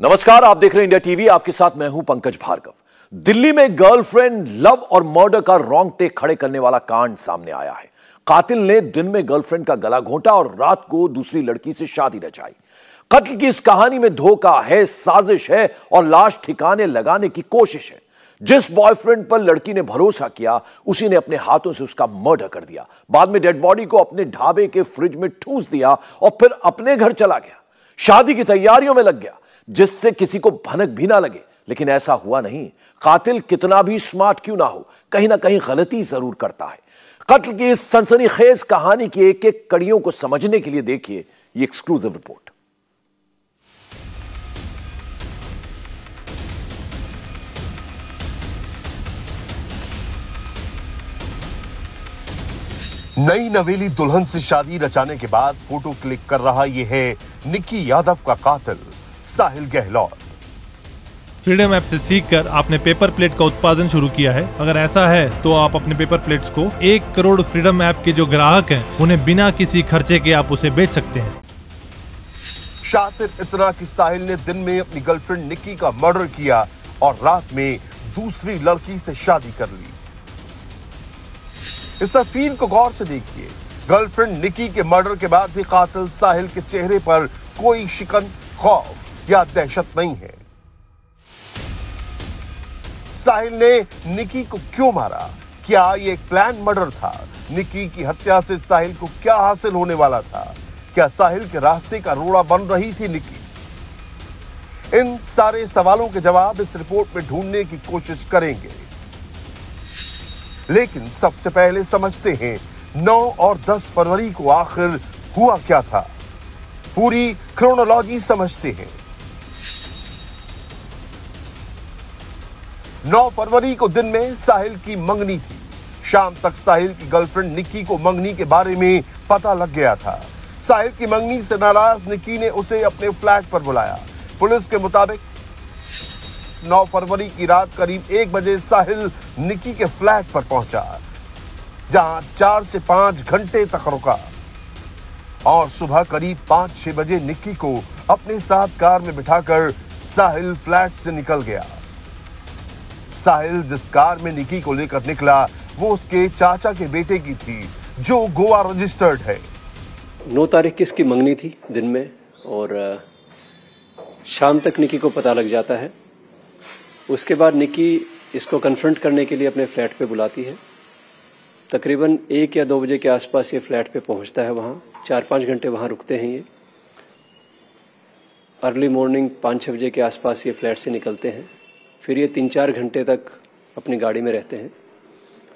नमस्कार, आप देख रहे हैं इंडिया टीवी। आपके साथ मैं हूं पंकज भार्गव। दिल्ली में गर्लफ्रेंड, लव और मर्डर का रॉन्ग टेक खड़े करने वाला कांड सामने आया है। कातिल ने दिन में गर्लफ्रेंड का गला घोंटा और रात को दूसरी लड़की से शादी रचाई। कत्ल की इस कहानी में धोखा है, साजिश है और लाश ठिकाने लगाने की कोशिश है। जिस बॉयफ्रेंड पर लड़की ने भरोसा किया, उसी ने अपने हाथों से उसका मर्डर कर दिया। बाद में डेड बॉडी को अपने ढाबे के फ्रिज में ठूंस दिया और फिर अपने घर चला गया। शादी की तैयारियों में लग गया, जिससे किसी को भनक भी ना लगे। लेकिन ऐसा हुआ नहीं। कातिल कितना भी स्मार्ट क्यों ना हो, कहीं ना कहीं गलती जरूर करता है। कत्ल की इस सनसनीखेज कहानी की एक एक कड़ियों को समझने के लिए देखिए ये एक्सक्लूसिव रिपोर्ट। नई नवेली दुल्हन से शादी रचाने के बाद फोटो क्लिक कर रहा यह है निक्की यादव का कातिल साहिल गहलोत। फ्रीडम ऐप से सीखकर आपने पेपर प्लेट का उत्पादन शुरू किया है। अगर ऐसा है तो आप अपने पेपर प्लेट्स को 1 करोड़ फ्रीडम ऐप के जो ग्राहक हैं उन्हें बिना किसी खर्चे के आप उसे बेच सकते हैं। शातिर इतना कि साहिल ने दिन में अपनी गर्लफ्रेंड निक्की का मर्डर किया और रात में दूसरी लड़की से शादी कर ली। इस तस्वीर को गौर से देखिए। गर्लफ्रेंड निक्की के मर्डर के बाद भी कातिल साहिल के चेहरे पर कोई शिकन, खौफ या दहशत नहीं है। साहिल ने निक्की को क्यों मारा? क्या ये एक प्लान मर्डर था? निक्की की हत्या से साहिल को क्या हासिल होने वाला था? क्या साहिल के रास्ते का रोड़ा बन रही थी निक्की? इन सारे सवालों के जवाब इस रिपोर्ट में ढूंढने की कोशिश करेंगे, लेकिन सबसे पहले समझते हैं 9 और 10 फरवरी को आखिर हुआ क्या था। पूरी क्रोनोलॉजी समझते हैं। 9 फरवरी को दिन में साहिल की मंगनी थी। शाम तक साहिल की गर्लफ्रेंड निक्की को मंगनी के बारे में पता लग गया था। साहिल की मंगनी से नाराज निक्की ने उसे अपने फ्लैट पर बुलाया। पुलिस के मुताबिक 9 फरवरी की रात करीब 1 बजे साहिल निक्की के फ्लैट पर पहुंचा, जहां 4 से 5 घंटे तक रुका और सुबह करीब 5-6 बजे निक्की को अपने साथ कार में बिठाकर साहिल फ्लैट से निकल गया। साहिल जिस कार में निक्की को लेकर निकला वो उसके चाचा के बेटे की थी, जो गोवा रजिस्टर्ड है। 9 तारीख की इसकी मंगनी थी दिन में और शाम तक निक्की को पता लग जाता है। उसके बाद निक्की इसको कन्फ्रंट करने के लिए अपने फ्लैट पे बुलाती है। तकरीबन 1 या 2 बजे के आसपास ये फ्लैट पे पहुंचता है। वहाँ 4-5 घंटे वहाँ रुकते हैं। ये अर्ली मॉर्निंग 5-6 बजे के आसपास ये फ्लैट से निकलते हैं। फिर ये 3-4 घंटे तक अपनी गाड़ी में रहते हैं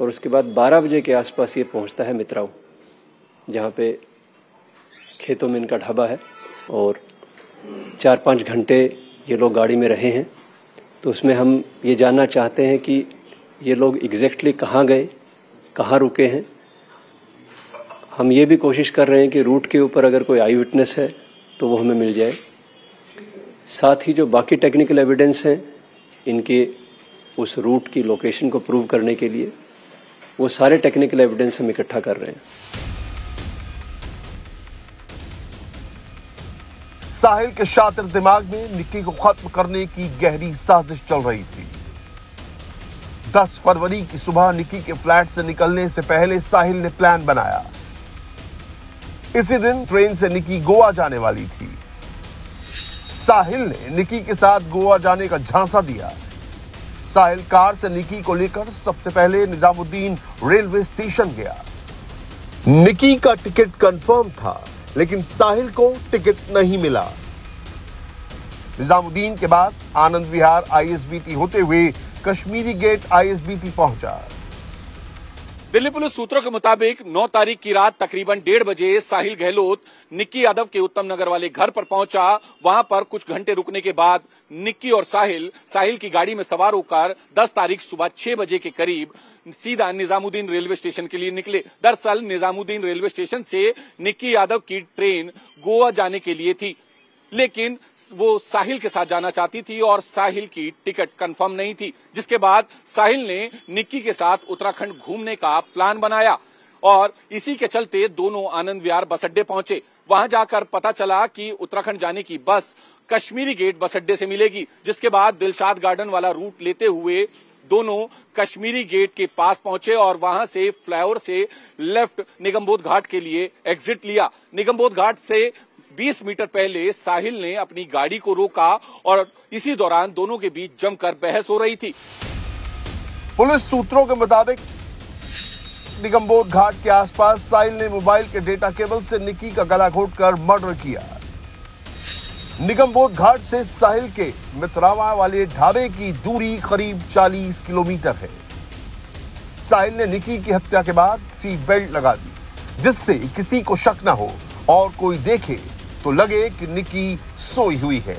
और उसके बाद 12 बजे के आसपास ये पहुँचता है मित्राओं, जहाँ पे खेतों में इनका ढाबा है। और 4-5 घंटे ये लोग गाड़ी में रहे हैं, तो उसमें हम ये जानना चाहते हैं कि ये लोग एग्जैक्टली कहाँ गए, कहाँ रुके हैं। हम ये भी कोशिश कर रहे हैं कि रूट के ऊपर अगर कोई आई विटनेस है तो वो हमें मिल जाए। साथ ही जो बाकी टेक्निकल एविडेंस हैं इनके उस रूट की लोकेशन को प्रूव करने के लिए, वो सारे टेक्निकल एविडेंस हम इकट्ठा कर रहे हैं। साहिल के शातिर दिमाग में निक्की को खत्म करने की गहरी साजिश चल रही थी। 10 फरवरी की सुबह निक्की के फ्लैट से निकलने से पहले साहिल ने प्लान बनाया। इसी दिन ट्रेन से निक्की गोवा जाने वाली थी। साहिल ने निक्की के साथ गोवा जाने का झांसा दिया। साहिल कार से निक्की को लेकर सबसे पहले निजामुद्दीन रेलवे स्टेशन गया। निक्की का टिकट कंफर्म था, लेकिन साहिल को टिकट नहीं मिला। निजामुद्दीन के बाद आनंद विहार ISBT होते हुए कश्मीरी गेट ISBT पहुंचा। दिल्ली पुलिस सूत्रों के मुताबिक 9 तारीख की रात तकरीबन 1:30 बजे साहिल गहलोत निक्की यादव के उत्तम नगर वाले घर पर पहुंचा। वहां पर कुछ घंटे रुकने के बाद निक्की और साहिल की गाड़ी में सवार होकर 10 तारीख सुबह 6 बजे के करीब सीधा निजामुद्दीन रेलवे स्टेशन के लिए निकले। दरअसल निजामुद्दीन रेलवे स्टेशन से निक्की यादव की ट्रेन गोवा जाने के लिए थी, लेकिन वो साहिल के साथ जाना चाहती थी और साहिल की टिकट कंफर्म नहीं थी, जिसके बाद साहिल ने निक्की के साथ उत्तराखंड घूमने का प्लान बनाया और इसी के चलते दोनों आनंद विहार बस अड्डे पहुंचे। वहां जाकर पता चला कि उत्तराखंड जाने की बस कश्मीरी गेट बस अड्डे से मिलेगी, जिसके बाद दिलशाद गार्डन वाला रूट लेते हुए दोनों कश्मीरी गेट के पास पहुंचे और वहां से फ्लाईओवर से लेफ्ट निगमबोध घाट के लिए एग्जिट लिया। निगमबोध घाट से 20 मीटर पहले साहिल ने अपनी गाड़ी को रोका और इसी दौरान दोनों के बीच जमकर बहस हो रही थी। पुलिस सूत्रों के मुताबिक निगमबोध घाट के आसपास साहिल ने मोबाइल के डेटा केबल से निकी का गला घोंटकर मर्डर किया। निगमबोध घाट से साहिल के मित्रावा वाले ढाबे की दूरी करीब 40 किलोमीटर है। साहिल ने निकी की हत्या के बाद सीट बेल्ट लगा दी, जिससे किसी को शक ना हो और कोई देखे तो लगे कि निकी सोई हुई है।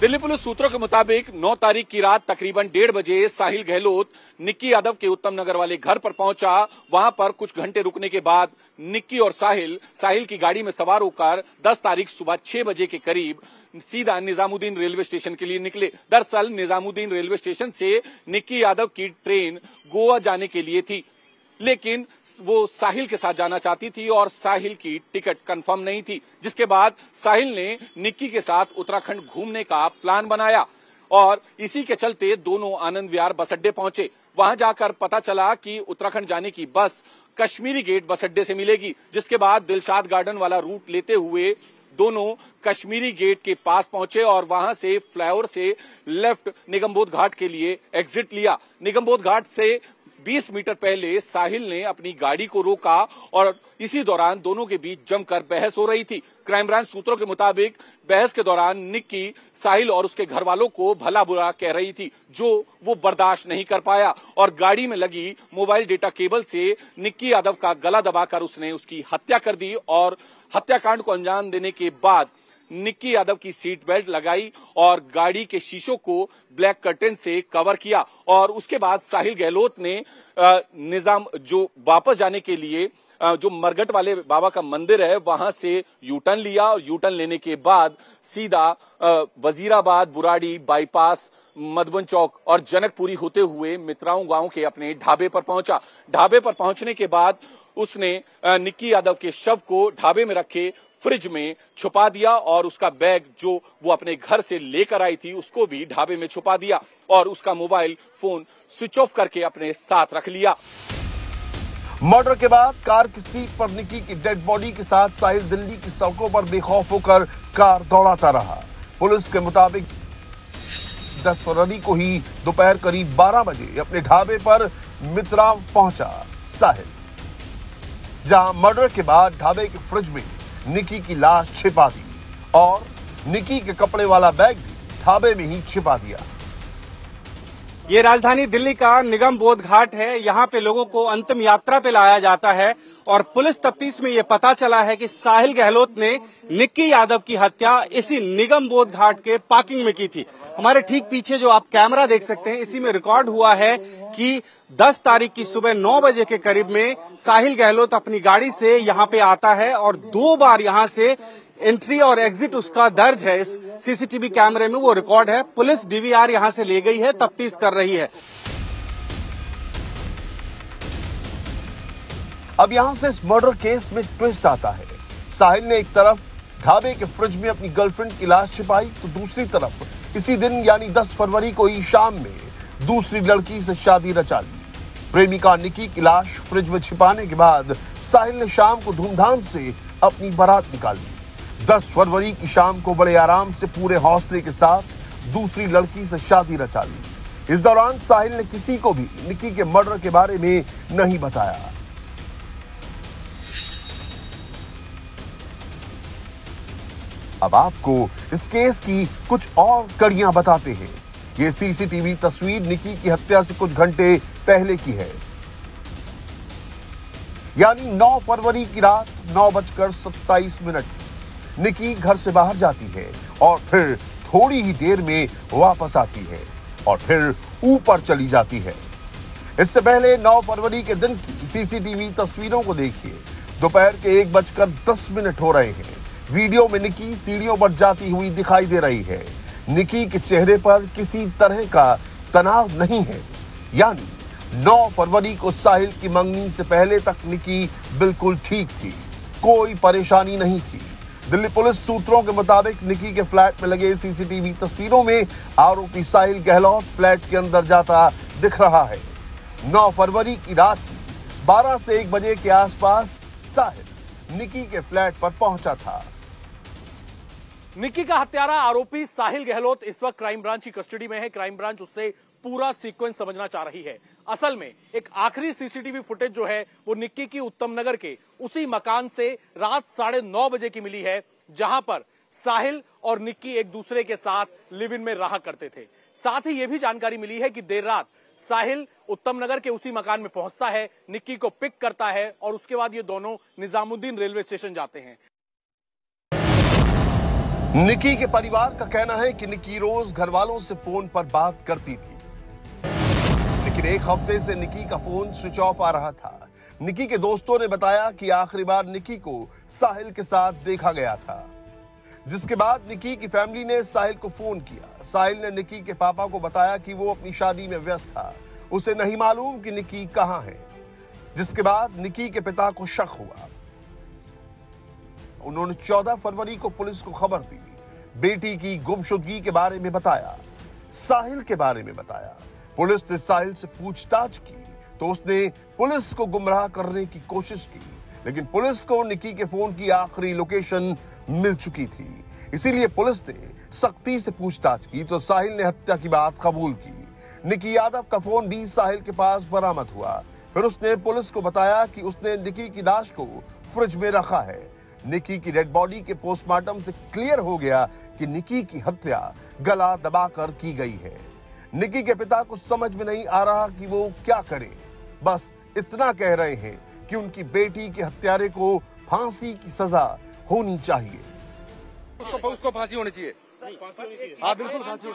दिल्ली पुलिस सूत्रों के मुताबिक 9 तारीख की रात तकरीबन 1:30 बजे साहिल गहलोत निक्की यादव के उत्तम नगर वाले घर पर पहुंचा। वहां पर कुछ घंटे रुकने के बाद निक्की और साहिल की गाड़ी में सवार होकर 10 तारीख सुबह 6 बजे के करीब सीधा निजामुद्दीन रेलवे स्टेशन के लिए निकले। दरअसल निजामुद्दीन रेलवे स्टेशन से निक्की यादव की ट्रेन गोवा जाने के लिए थी, लेकिन वो साहिल के साथ जाना चाहती थी और साहिल की टिकट कंफर्म नहीं थी, जिसके बाद साहिल ने निक्की के साथ उत्तराखंड घूमने का प्लान बनाया और इसी के चलते दोनों आनंद विहार बस अड्डे पहुंचे। वहां जाकर पता चला कि उत्तराखंड जाने की बस कश्मीरी गेट बस अड्डे से मिलेगी, जिसके बाद दिलशाद गार्डन वाला रूट लेते हुए दोनों कश्मीरी गेट के पास पहुंचे और वहां से फ्लाईओवर से लेफ्ट निगमबोध घाट के लिए एग्जिट लिया। निगमबोध घाट से 20 मीटर पहले साहिल ने अपनी गाड़ी को रोका और इसी दौरान दोनों के बीच जमकर बहस हो रही थी। क्राइम ब्रांच सूत्रों के मुताबिक बहस के दौरान निक्की साहिल और उसके घर वालों को भला बुरा कह रही थी, जो वो बर्दाश्त नहीं कर पाया और गाड़ी में लगी मोबाइल डेटा केबल से निक्की यादव का गला दबाकर उसने उसकी हत्या कर दी और हत्याकांड को अंजाम देने के बाद निक्की यादव की सीट बेल्ट लगाई और गाड़ी के शीशों को ब्लैक कर्टन से कवर किया। और उसके बाद साहिल गहलोत ने वापस जाने के लिए जो मरघट वाले बाबा का मंदिर है वहां से यूटर्न लिया और यूटर्न लेने के बाद सीधा वजीराबाद बुराड़ी बाईपास मधुबन चौक और जनकपुरी होते हुए मित्राओं गांव के अपने ढाबे पर पहुंचा। ढाबे पर पहुंचने के बाद उसने निक्की यादव के शव को ढाबे में रखे फ्रिज में छुपा दिया और उसका बैग जो वो अपने घर से लेकर आई थी उसको भी ढाबे में छुपा दिया और उसका मोबाइल फोन स्विच ऑफ करके अपने साथ रख लिया। मर्डर के बाद कार की सीट पर निकी की डेड बॉडी के साथ साहिल दिल्ली की सड़कों पर बेखौफ होकर कार दौड़ाता रहा। पुलिस के मुताबिक 10 फरवरी को ही दोपहर करीब 12 बजे अपने ढाबे पर मित्राव पहुंचा साहिल, जहाँ मर्डर के बाद ढाबे के फ्रिज में निकी की लाश छिपा दी और निकी के कपड़े वाला बैग भी ढाबे में ही छिपा दिया। ये राजधानी दिल्ली का निगमबोध घाट है। यहाँ पे लोगों को अंतिम यात्रा पे लाया जाता है और पुलिस तफ्तीश में ये पता चला है कि साहिल गहलोत ने निक्की यादव की हत्या इसी निगमबोध घाट के पार्किंग में की थी। हमारे ठीक पीछे जो आप कैमरा देख सकते हैं इसी में रिकॉर्ड हुआ है कि 10 तारीख की सुबह 9 बजे के करीब में साहिल गहलोत अपनी गाड़ी से यहाँ पे आता है और 2 बार यहाँ से एंट्री और एग्जिट उसका दर्ज है। इस सीसीटीवी कैमरे में वो रिकॉर्ड है। पुलिस डीवीआर यहाँ से ले गई है, तफ्तीश कर रही है। अब यहाँ से इस मर्डर केस में ट्विस्ट आता है। साहिल ने एक तरफ ढाबे के फ्रिज में अपनी गर्लफ्रेंड की लाश छिपाई तो दूसरी तरफ इसी दिन यानी 10 फरवरी को ही शाम में दूसरी लड़की से शादी रचा ली। प्रेमिका निकी की लाश फ्रिज में छिपाने के बाद साहिल ने शाम को धूमधाम से अपनी बारात निकाली। 10 फरवरी की शाम को बड़े आराम से पूरे हौसले के साथ दूसरी लड़की से शादी रचा ली। इस दौरान साहिल ने किसी को भी निकी के मर्डर के बारे में नहीं बताया। अब आपको इस केस की कुछ और कड़ियां बताते हैं। ये सीसीटीवी तस्वीर निकी की हत्या से कुछ घंटे पहले की है, यानी 9 फरवरी की रात 9:27 निकी घर से बाहर जाती है और फिर थोड़ी ही देर में वापस आती है और फिर ऊपर चली जाती है। इससे पहले 9 फरवरी के दिन की सीसीटीवी तस्वीरों को देखिए। दोपहर के 1:10 हो रहे हैं। वीडियो में निकी सीढ़ियों पर जाती हुई दिखाई दे रही है। निकी के चेहरे पर किसी तरह का तनाव नहीं है, यानी 9 फरवरी को साहिल की मंगनी से पहले तक निकी बिल्कुल ठीक थी, कोई परेशानी नहीं थी। दिल्ली पुलिस सूत्रों के मुताबिक निकी के फ्लैट में लगे सीसीटीवी तस्वीरों में आरोपी साहिल गहलोत फ्लैट के अंदर जाता दिख रहा है। 9 फरवरी की रात 12 से 1 बजे के आसपास साहिल निकी के फ्लैट पर पहुंचा था। निकी का हत्यारा आरोपी साहिल गहलोत इस वक्त क्राइम ब्रांच की कस्टडी में है। क्राइम ब्रांच उससे पूरा सीक्वेंस समझना चाह रही है। असल में एक आखिरी सीसीटीवी फुटेज जो है वो निक्की की उत्तम नगर के उसी मकान से रात 9:30 बजे की मिली है, जहां पर साहिल और निक्की एक दूसरे के साथ लिव इन में रहा करते थे। साथ ही ये भी जानकारी मिली है कि देर रात साहिल उत्तम नगर के उसी मकान में पहुंचता है, निक्की को पिक करता है और उसके बाद ये दोनों निजामुद्दीन रेलवे स्टेशन जाते हैं। निक्की के परिवार का कहना है कि निक्की रोज घर वालों से फोन पर बात करती थी, लेकिन एक हफ्ते से निक्की का फोन स्विच ऑफ आ रहा था। निक्की के दोस्तों ने बताया कि आखिरी बार निक्की को साहिल के साथ देखा गया था, जिसके बाद निक्की की फैमिली ने साहिल को फोन किया। साहिल ने निक्की के पापा को बताया कि वो अपनी शादी में व्यस्त था, उसे नहीं मालूम कि निक्की कहाँ है, जिसके बाद निक्की के पिता को शक हुआ। उन्होंने 14 फरवरी को पुलिस को खबर दी, बेटी की गुमशुदगी के बारे में बताया, साहिल के बारे में बताया। पुलिस ने साहिल से पूछताछ की तो उसने पुलिस को गुमराह करने की कोशिश की, लेकिन पुलिस को निक्की के फोन की आखिरी लोकेशन मिल चुकी थी। इसीलिए पुलिस ने सख्ती से पूछताछ की तो साहिल ने हत्या की बात कबूल की। निक्की यादव का फोन भी साहिल के पास बरामद हुआ। फिर उसने पुलिस को बताया कि उसने निक्की की लाश को फ्रिज में रखा है। निक्की की डेड बॉडी के पोस्टमार्टम से क्लियर हो गया कि निक्की की हत्या गला दबाकर की गई है। निक्की के पिता को समझ में नहीं आ रहा कि वो क्या करें, बस इतना कह रहे हैं कि उनकी बेटी के हत्यारे को फांसी की सजा होनी चाहिए। उसको फांसी होनी चाहिए। आप बिल्कुल फांसी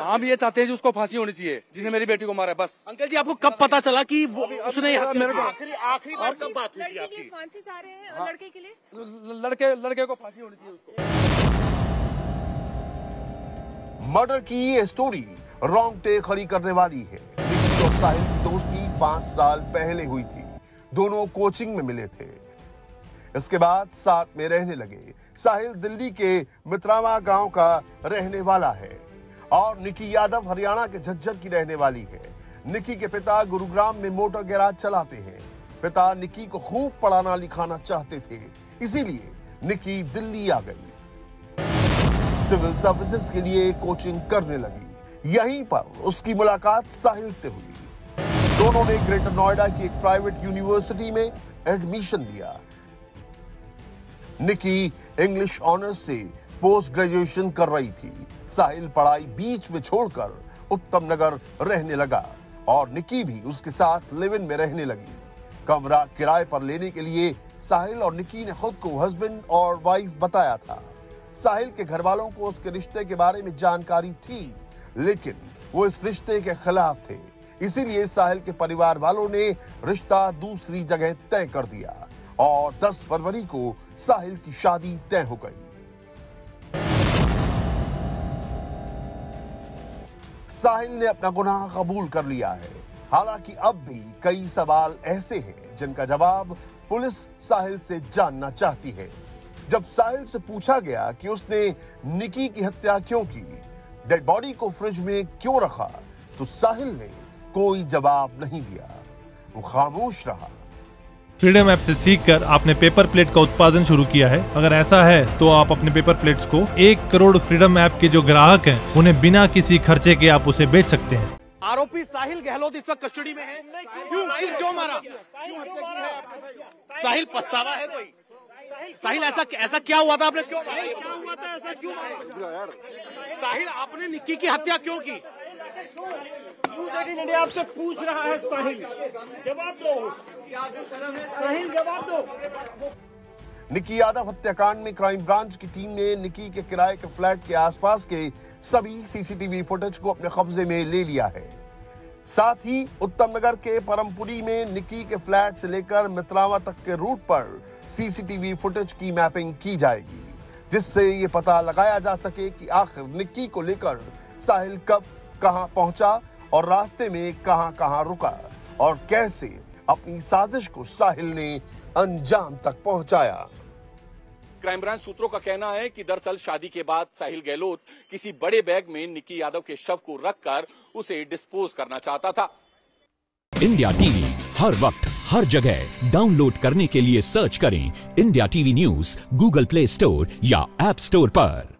आप ये चाहते हैं उसको फांसी होनी चाहिए जिसने मेरी बेटी को मारा। बस अंकल जी, आपको कब पता चला कि उसने आखिरी बार कब बात हुई आपकी? फांसी चाह रहे हैं लड़के के लिए, लड़के को फांसी होनी चाहिए उसको। मर्डर की ये स्टोरी रोंगटे खड़ी करने वाली है। साहिल की दोस्ती 5 साल पहले हुई थी, दोनों कोचिंग में मिले थे, इसके बाद साथ में रहने लगे। साहिल दिल्ली के मित्रावा गांव का रहने वाला है और निक्की यादव हरियाणा के झज्जर की रहने वाली है। निक्की के पिता गुरुग्राम में मोटर गैराज चलाते हैं। पिता निक्की को खूब पढ़ाना लिखाना चाहते थे, इसीलिए निक्की दिल्ली आ गई। सिविल सर्विसेज के लिए कोचिंग करने लगी। यहीं पर उसकी मुलाकात साहिल से हुई। दोनों ने ग्रेटर नोएडा की एक प्राइवेट यूनिवर्सिटी में एडमिशन लिया। निक्की इंग्लिश ऑनर्स से पोस्ट ग्रेजुएशन कर रही थी। साहिल पढ़ाई बीच में छोड़कर उत्तम नगर रहने लगा और निक्की भी उसके साथ लिव इन में रहने लगी। कमरा किराए पर लेने के लिए साहिल और निक्की ने खुद को हस्बैंड और वाइफ बताया था। साहिल के घर वालों को उसके रिश्ते के बारे में जानकारी थी, लेकिन वो इस रिश्ते के खिलाफ थे, इसीलिए साहिल के परिवार वालों ने रिश्ता दूसरी जगह तय कर दिया और 10 फरवरी को साहिल की शादी तय हो गई। साहिल ने अपना गुनाह कबूल कर लिया है। हालांकि अब भी कई सवाल ऐसे हैं जिनका जवाब पुलिस साहिल से जानना चाहती है। जब साहिल से पूछा गया कि उसने निक्की की हत्या क्यों की, डेड बॉडी को फ्रिज में क्यों रखा, तो साहिल ने कोई जवाब नहीं दिया, वो खामोश रहा। फ्रीडम ऐप से सीखकर आपने पेपर प्लेट का उत्पादन शुरू किया है। अगर ऐसा है तो आप अपने पेपर प्लेट्स को 1 करोड़ फ्रीडम ऐप के जो ग्राहक हैं, उन्हें बिना किसी खर्चे के आप उसे बेच सकते हैं। आरोपी साहिल गहलोत इस वक्त कस्टडी में है। क्यों मारा? साहिल पछतावा है कोई? साहिल ऐसा क्या हुआ था? आपने क्यों मारा? ऐसा क्यों? साहिल, आपने निक्की की हत्या क्यों की? आपसे पूछ रहा है साहिल, जवाब दो। साहिल जवाब दो। निक्की यादव हत्याकांड में क्राइम ब्रांच की टीम ने निक्की के किराए के फ्लैट के आसपास के सभी सीसीटीवी फुटेज को अपने कब्जे में ले लिया है। साथ ही उत्तम नगर के परमपुरी में निक्की के फ्लैट से लेकर मित्रावा तक के रूट पर सीसीटीवी फुटेज की मैपिंग की जाएगी, जिससे ये पता लगाया जा सके कि आखिर निक्की को लेकर साहिल कब कहां पहुंचा और रास्ते में कहां कहां रुका और कैसे अपनी साजिश को साहिल ने अंजाम तक पहुंचाया। क्राइम ब्रांच सूत्रों का कहना है कि दरअसल शादी के बाद साहिल गहलोत किसी बड़े बैग में निक्की यादव के शव को रखकर उसे डिस्पोज करना चाहता था। इंडिया टीवी हर वक्त हर जगह डाउनलोड करने के लिए सर्च करें India TV news Google Play store या ऐप स्टोर पर।